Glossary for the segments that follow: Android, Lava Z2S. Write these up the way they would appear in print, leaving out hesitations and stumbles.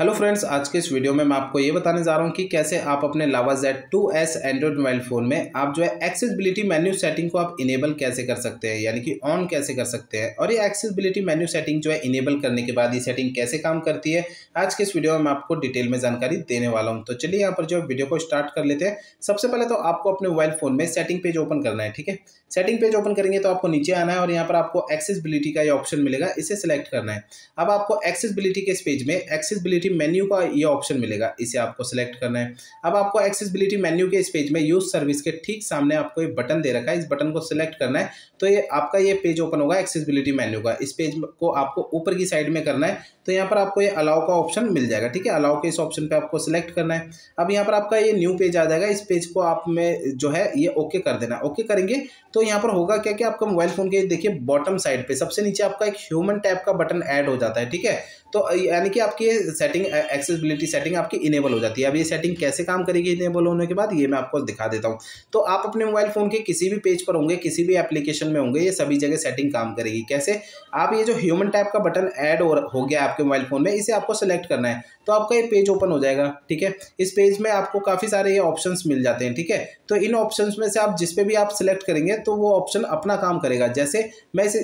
Hello friends, आज के इस वीडियो में मैं आपको ये बताने जा रहा हूँ कि कैसे आप अपने लावा Z2S एंड्रॉइड मोबाइल फ़ोन में आप जो है एक्सेसिबिलिटी मेन्यू सेटिंग को आप इनेबल कैसे कर सकते हैं, यानी कि ऑन कैसे कर सकते हैं और ये एक्सेसिबिलिटी मेन्यू सेटिंग जो है इनेबल करने के बाद ये सेटिंग कैसे काम करती है, आज के इस वीडियो में मैं आपको डिटेल में जानकारी देने वाला हूँ। तो चलिए यहाँ पर जो है वीडियो को स्टार्ट कर लेते हैं। सबसे पहले तो आपको अपने मोबाइल फ़ोन में सेटिंग पेज ओपन करना है, ठीक है। सेटिंग पेज ओपन करेंगे तो आपको नीचे आना है और यहाँ पर आपको एक्सेसिबिलिटी का ये ऑप्शन मिलेगा, इसे सिलेक्ट करना है। अब आपको एक्सेसिबिलिटी के इस पेज में एक्सेसिबिलिटी मेन्यू का ये ऑप्शन मिलेगा, इसे आपको सिलेक्ट करना है। अब आपको एक्सेसिबिलिटी मेन्यू के इस पेज में यूज सर्विस के ठीक सामने आपको ये बटन दे रखा है, इस बटन को सिलेक्ट करना है। तो ये आपका ये पेज ओपन होगा एक्सेसिबिलिटी मेन्यू का। इस पेज को आपको ऊपर की साइड में करना है, तो यहाँ पर आपको ये अलाउ का ऑप्शन मिल जाएगा, ठीक है। अलाउ के इस ऑप्शन पे आपको सिलेक्ट करना है। अब यहाँ पर आपका ये न्यू पेज आ जाएगा, इस पेज को आप में जो है ये ओके कर देना। ओके करेंगे तो यहाँ पर होगा क्या कि आपका मोबाइल फ़ोन के देखिए बॉटम साइड पे सबसे नीचे आपका एक ह्यूमन टैप का बटन ऐड हो जाता है, ठीक है। तो यानी कि आपकी ये सेटिंग एक्सेसिबिलिटी सेटिंग आपकी इनेबल हो जाती है। अब ये सेटिंग कैसे काम करेगी इनेबल होने के बाद ये मैं आपको दिखा देता हूँ। तो आप अपने मोबाइल फ़ोन के किसी भी पेज पर होंगे, किसी भी एप्लीकेशन में होंगे, ये सभी जगह सेटिंग काम करेगी। कैसे? आप ये जो ह्यूमन टैप का बटन ऐड हो गया आपके मोबाइल फ़ोन में, इसे आपको सेलेक्ट करना है तो आपका ये पेज ओपन हो जाएगा, ठीक है। इस पेज में आपको काफ़ी सारे ये ऑप्शंस मिल जाते हैं, ठीक है। तो इन ऑप्शंस में से आप जिस पे भी आप सेलेक्ट करेंगे तो वो ऑप्शन अपना काम करेगा। जैसे मैं इस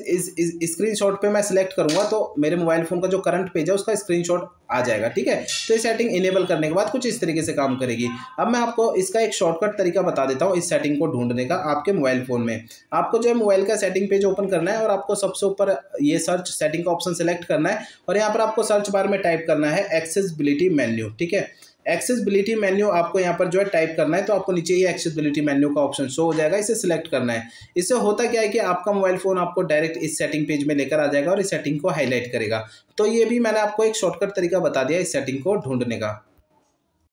स्क्रीनशॉट पे मैं सेलेक्ट करूँगा तो मेरे मोबाइल फ़ोन का जो करंट पेज है उसका स्क्रीनशॉट आ जाएगा, ठीक है। तो ये सेटिंग इनेबल करने के बाद कुछ इस तरीके से काम करेगी। अब मैं आपको इसका एक शॉर्टकट तरीका बता देता हूँ इस सेटिंग को ढूंढने का। आपके मोबाइल फ़ोन में आपको जो है मोबाइल का सेटिंग पेज ओपन करना है और आपको सबसे ऊपर ये सर्च सेटिंग का ऑप्शन सेलेक्ट करना है और यहाँ पर आपको सर्च बार में टाइप करना है एक्सेसिबिलिटी मेन्यू, ठीक है। एक्सेसिबिलिटी मेन्यू आपको यहाँ पर जो है टाइप करना है तो आपको नीचे ये एक्सेसिबिलिटी मेन्यू का ऑप्शन शो हो जाएगा, इसे सिलेक्ट करना है। इससे होता क्या है कि आपका मोबाइल फ़ोन आपको डायरेक्ट इस सेटिंग पेज में लेकर आ जाएगा और इस सेटिंग को हाईलाइट करेगा। तो ये भी मैंने आपको एक शॉर्टकट तरीका बता दिया इस सेटिंग को ढूंढने का।